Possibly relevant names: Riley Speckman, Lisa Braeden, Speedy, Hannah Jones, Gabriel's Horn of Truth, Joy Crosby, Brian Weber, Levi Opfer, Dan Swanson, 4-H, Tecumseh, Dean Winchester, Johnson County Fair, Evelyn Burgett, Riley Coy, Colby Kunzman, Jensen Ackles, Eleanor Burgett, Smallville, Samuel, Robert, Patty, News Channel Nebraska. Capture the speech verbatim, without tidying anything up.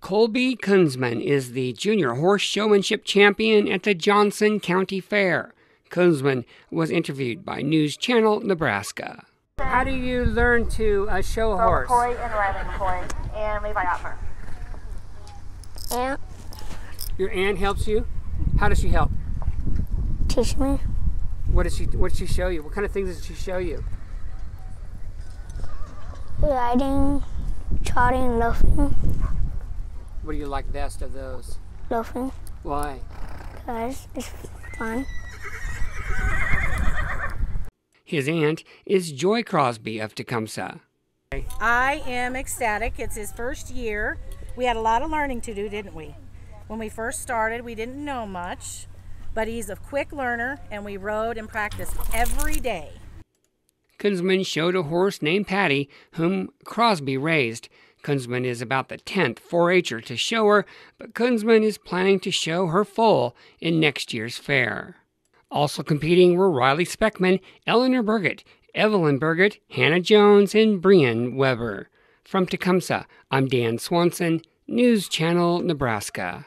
Colby Kunzman is the junior horse showmanship champion at the Johnson County Fair. Kunzman was interviewed by News Channel Nebraska. How do you learn to uh, show a horse? Coy and Riley Coy and Levi Opfer. Aunt. Your aunt helps you? How does she help? Teach me. What does she, what does she show you? What kind of things does she show you? Riding, trotting, loafing. What do you like best of those? Loafing. Why? Because it's fun. His aunt is Joy Crosby of Tecumseh. I am ecstatic. It's his first year. We had a lot of learning to do, didn't we? When we first started, we didn't know much, but he's a quick learner, and we rode and practiced every day. Kunzman showed a horse named Patty, whom Crosby raised. Kunzman is about the tenth four H-er to show her, but Kunzman is planning to show her full in next year's fair. Also competing were Riley Speckman, Eleanor Burgett, Evelyn Burgett, Hannah Jones, and Brian Weber. From Tecumseh, I'm Dan Swanson, News Channel Nebraska.